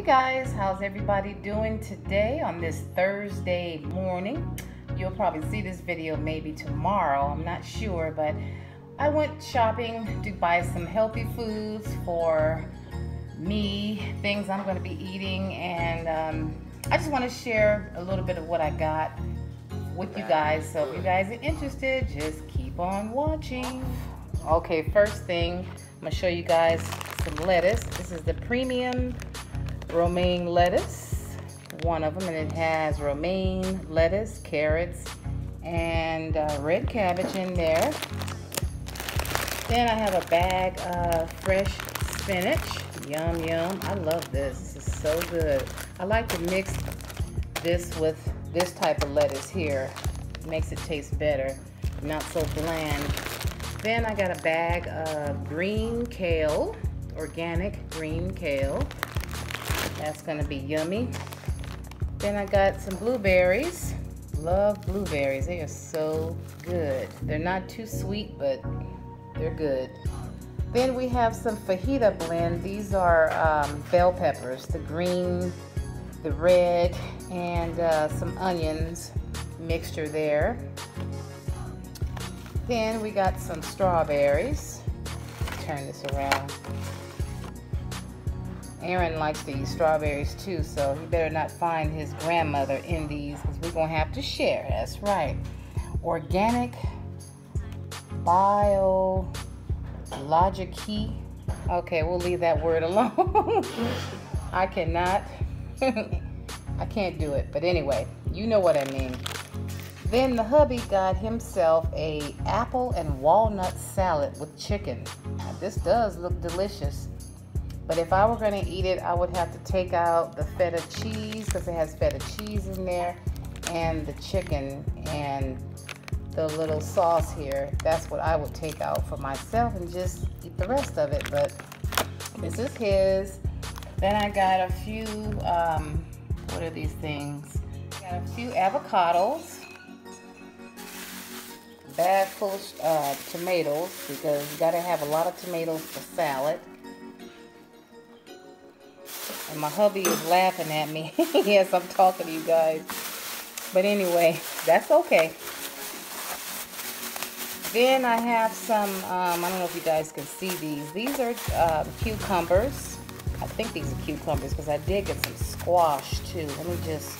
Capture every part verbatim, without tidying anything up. Hey guys, how's everybody doing today on this Thursday morning? You'll probably see this video maybe tomorrow, I'm not sure, but I went shopping to buy some healthy foods for me, things I'm going to be eating, and um, I just want to share a little bit of what I got with you guys, so if you guys are interested, just keep on watching. Okay, first thing, I'm going to show you guys some lettuce. This is the premium romaine lettuce, one of them, and it has romaine lettuce, carrots, and uh, red cabbage in there. Then I have a bag of fresh spinach. Yum yum, I love this, this is so good. I like to mix this with this type of lettuce here, it makes it taste better, not so bland. Then I got a bag of green kale, organic green kale. That's gonna be yummy. Then I got some blueberries. Love blueberries, they are so good. They're not too sweet, but they're good. Then we have some fajita blend. These are um, bell peppers, the green, the red, and uh, some onions mixture there. Then we got some strawberries. Turn this around. Aaron likes to eat strawberries too, so he better not find his grandmother in these because we're going to have to share. That's right. Organic biologic-y. Okay, we'll leave that word alone. I cannot. I can't do it. But anyway, you know what I mean. Then the hubby got himself a apple and walnut salad with chicken. Now, this does look delicious. But if I were going to eat it, I would have to take out the feta cheese because it has feta cheese in there, and the chicken and the little sauce here. That's what I would take out for myself and just eat the rest of it. But this is his. Then I got a few, um, what are these things? Got a few avocados, a bag full of uh, tomatoes because you got to have a lot of tomatoes for salad. And my hubby is laughing at me. Yes, I'm talking to you guys. But anyway, that's okay. Then I have some, um, I don't know if you guys can see these. These are uh, cucumbers. I think these are cucumbers because I did get some squash too. Let me just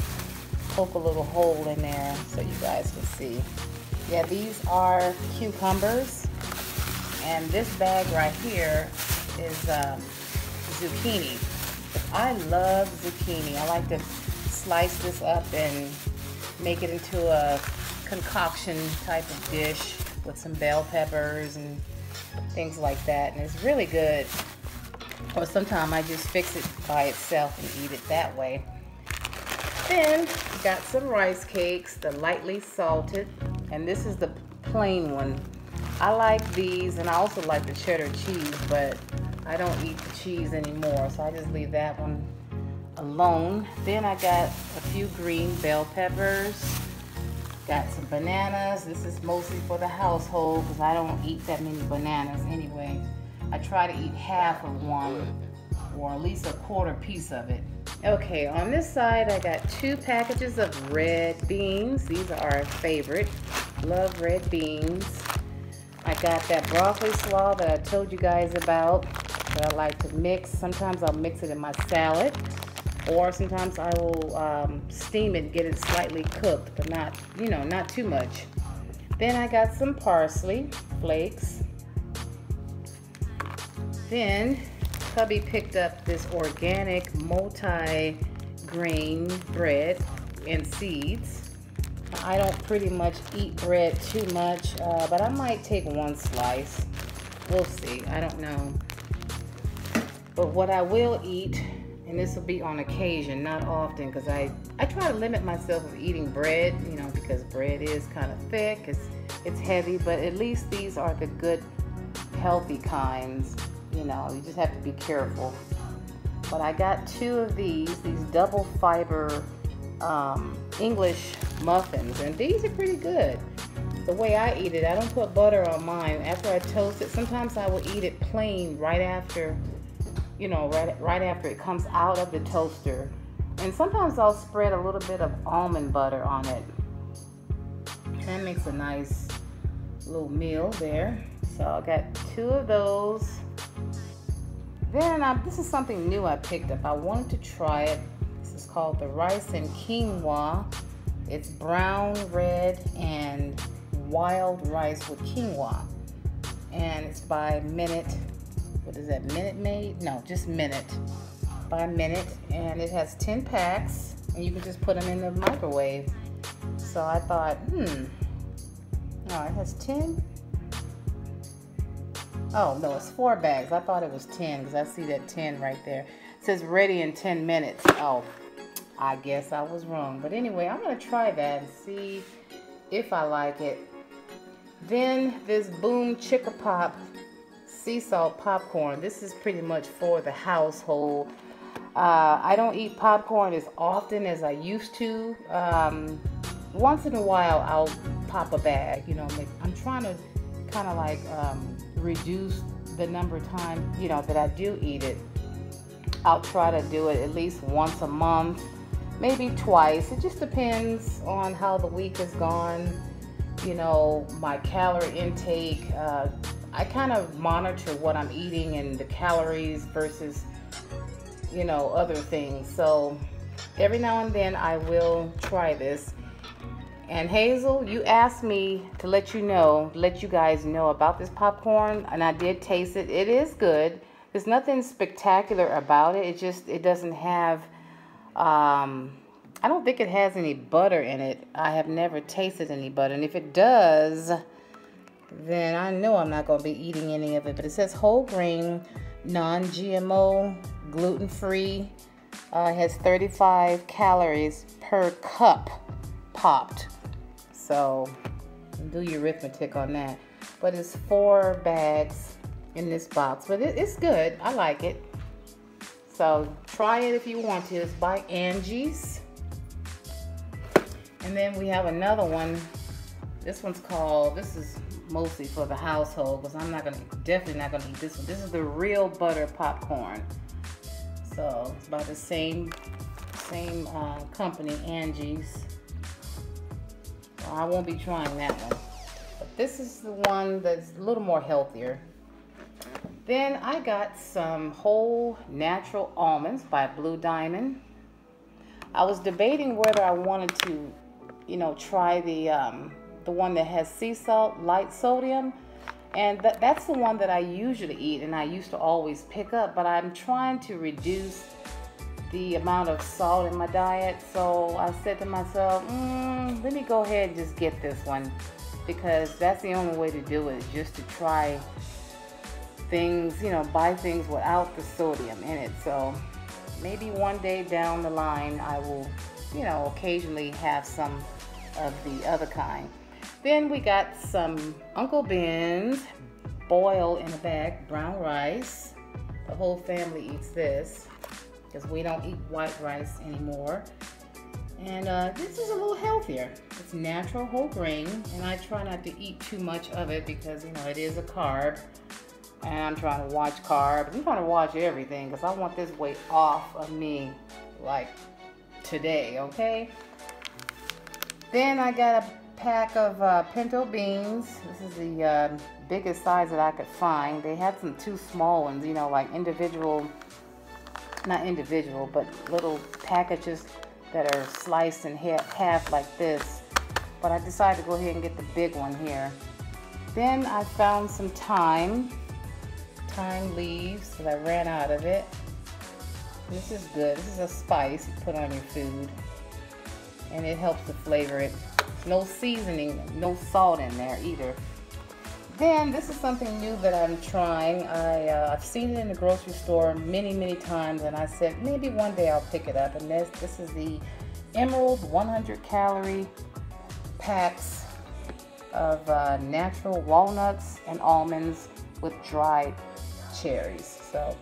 poke a little hole in there so you guys can see. Yeah, these are cucumbers. And this bag right here is um, zucchini. I love zucchini. I like to slice this up and make it into a concoction type of dish with some bell peppers and things like that, and it's really good. Or sometimes I just fix it by itself and eat it that way. Then got some rice cakes, the lightly salted, and this is the plain one. I like these, and I also like the cheddar cheese, but I don't eat the cheese anymore, so I just leave that one alone. Then I got a few green bell peppers, got some bananas. This is mostly for the household because I don't eat that many bananas anyway. I try to eat half of one or at least a quarter piece of it. Okay, on this side I got two packages of red beans. These are our favorite. Love red beans. I got that broccoli slaw that I told you guys about that I like to mix. Sometimes I'll mix it in my salad, or sometimes I will um, steam it, get it slightly cooked, but not, you know, not too much. Then I got some parsley flakes. Then hubby picked up this organic multi-grain bread and seeds. I don't pretty much eat bread too much, uh, but I might take one slice. We'll see. I don't know. But what I will eat, and this will be on occasion, not often, because I, I try to limit myself of eating bread, you know, because bread is kind of thick. It's, it's heavy, but at least these are the good, healthy kinds. You know, you just have to be careful. But I got two of these, these double fiber um, English muffins, and these are pretty good. The way I eat it, I don't put butter on mine. After I toast it, sometimes I will eat it plain right after you know, right, right after it comes out of the toaster. And sometimes I'll spread a little bit of almond butter on it. That makes a nice little meal there. So I got two of those. Then I, this is something new I picked up. I wanted to try it. This is called the rice and quinoa. It's brown, red, and wild rice with quinoa. And it's by Minute. What is that, Minute Made? No, just Minute. By Minute. And it has ten packs. And you can just put them in the microwave. So I thought, hmm. Oh, it has ten? Oh, no, it's four bags. I thought it was ten because I see that ten right there. It says ready in ten minutes. Oh, I guess I was wrong. But anyway, I'm going to try that and see if I like it. Then this Boom Chicka Pop sea salt popcorn. This is pretty much for the household. Uh, I don't eat popcorn as often as I used to. Um, once in a while, I'll pop a bag. You know, make, I'm trying to kind of like... Um, reduce the number of times, you know, that I do eat it. I'll try to do it at least once a month, maybe twice. It just depends on how the week has gone, you know, my calorie intake. Uh, I kind of monitor what I'm eating and the calories versus, you know, other things. So every now and then I will try this. And Hazel, you asked me to let you know, let you guys know about this popcorn, and I did taste it. It is good. There's nothing spectacular about it. It just, it doesn't have, um, I don't think it has any butter in it. I have never tasted any butter, and if it does, then I know I'm not going to be eating any of it. But it says whole grain, non-G M O, gluten-free, uh, has thirty-five calories per cup popped. So do your arithmetic on that. But it's four bags in this box. But it, it's good. I like it. So try it if you want to. It's by Angie's. And then we have another one. This one's called, this is mostly for the household because I'm not going to, definitely not going to eat this one. This is the real butter popcorn. So it's by the same, same uh, company, Angie's. I won't be trying that one. But this is the one that's a little more healthier. Then I got some whole natural almonds by Blue Diamond. I was debating whether I wanted to, you know, try the um, the one that has sea salt, light sodium. And th that's the one that I usually eat and I used to always pick up. But I'm trying to reduce the amount of salt in my diet, so I said to myself, mm, let me go ahead and just get this one, because that's the only way to do it, just to try things, you know, buy things without the sodium in it. So maybe one day down the line I will, you know, occasionally have some of the other kind. Then we got some Uncle Ben's boil in a bag, brown rice. The whole family eats this because we don't eat white rice anymore. And uh, this is a little healthier. It's natural whole grain, and I try not to eat too much of it because, you know, it is a carb. And I'm trying to watch carbs. I'm trying to watch everything because I want this weight off of me, like, today, okay? Then I got a pack of uh, pinto beans. This is the uh, biggest size that I could find. They had some two small ones, you know, like individual... not individual, but little packages that are sliced in half like this. But I decided to go ahead and get the big one here. Then I found some thyme, thyme leaves, because I ran out of it. This is good. This is a spice you put on your food, and it helps to flavor it. No seasoning, no salt in there either. Then this is something new that I'm trying. I, uh, I've seen it in the grocery store many, many times, and I said maybe one day I'll pick it up. And this, this is the Emerald one hundred calorie packs of uh, natural walnuts and almonds with dried cherries. So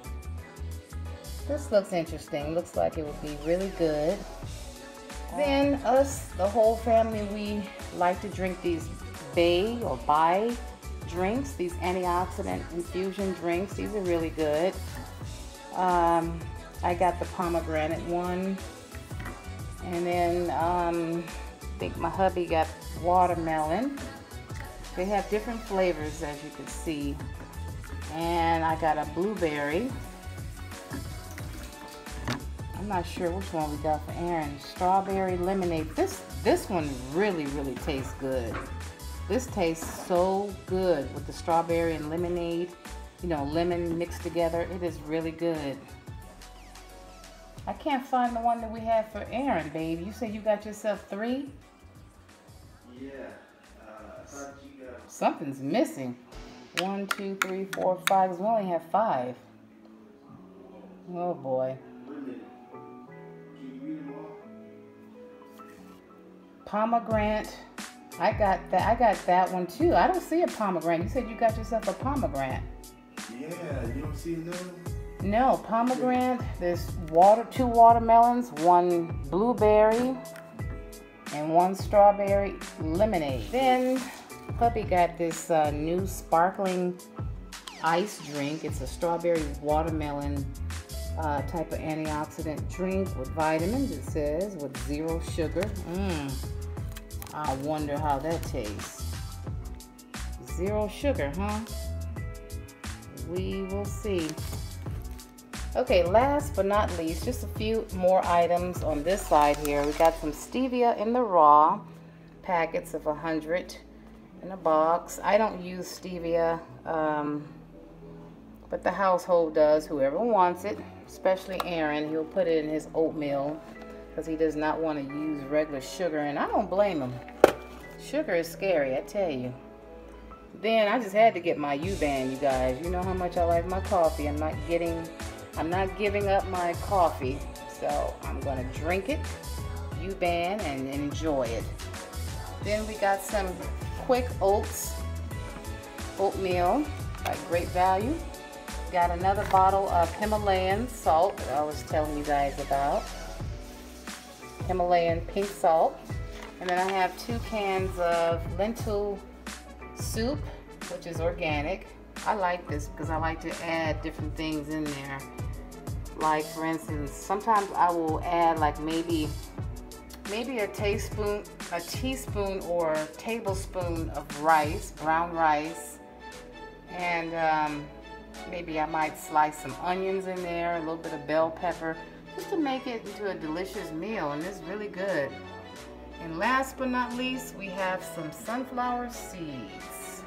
this looks interesting. Looks like it would be really good. Then us, the whole family, we like to drink these Bai or Bai. drinks, these antioxidant infusion drinks. These are really good. Um, I got the pomegranate one. And then um, I think my hubby got watermelon. They have different flavors, as you can see. And I got a blueberry. I'm not sure which one we got for Aaron. Strawberry lemonade. This this one really, really tastes good. This tastes so good with the strawberry and lemonade. You know, lemon mixed together. It is really good. I can't find the one that we had for Aaron, babe. You said you got yourself three? Yeah. Uh, I thought you got... Something's missing. One, two, three, four, five. We only have five. Oh, boy. Pomegranate. I got that. I got that one too. I don't see a pomegranate. You said you got yourself a pomegranate. Yeah, you don't see another one? No, pomegranate. There's water, two watermelons, one blueberry, and one strawberry lemonade. Then puppy got this uh, new sparkling ice drink. It's a strawberry watermelon uh, type of antioxidant drink with vitamins. It says with zero sugar. Mmm. I wonder how that tastes. Zero sugar, huh? We will see. Okay, last but not least, just a few more items on this side here. We got some Stevia in the Raw, packets of one hundred in a box. I don't use Stevia, um, but the household does, whoever wants it, especially Aaron. He'll put it in his oatmeal, because he does not want to use regular sugar, and I don't blame him. Sugar is scary, I tell you. Then I just had to get my Uban, you guys. You know how much I like my coffee. I'm not getting, I'm not giving up my coffee, so I'm gonna drink it, Uban, and enjoy it. Then we got some quick oats oatmeal by Great Value. Got another bottle of Himalayan salt that I was telling you guys about. Himalayan pink salt. And then I have two cans of lentil soup, which is organic. I like this because I like to add different things in there. Like, for instance, sometimes I will add like maybe maybe a teaspoon a teaspoon or a tablespoon of rice, brown rice, and um, maybe I might slice some onions in there, a little bit of bell pepper, just to make it into a delicious meal, and it's really good. And last but not least, we have some sunflower seeds.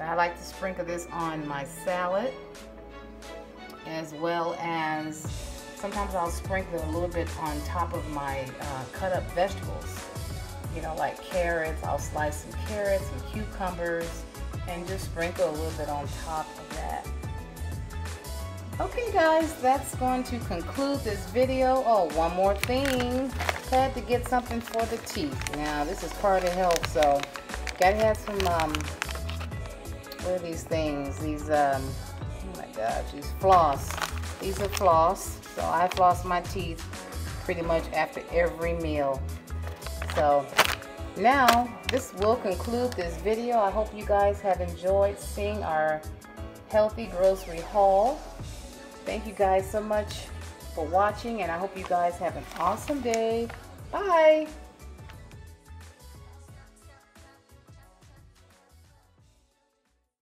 I like to sprinkle this on my salad, as well as sometimes I'll sprinkle a little bit on top of my uh, cut up vegetables. You know, like carrots, I'll slice some carrots and cucumbers and just sprinkle a little bit on top of that. Okay guys, that's going to conclude this video. Oh, one more thing. Had to get something for the teeth. Now, this is part of health, so gotta have some, um, what are these things? These, um, oh my gosh, these floss. These are floss. So I floss my teeth pretty much after every meal. So now, this will conclude this video. I hope you guys have enjoyed seeing our healthy grocery haul. Thank you guys so much for watching, and I hope you guys have an awesome day. Bye!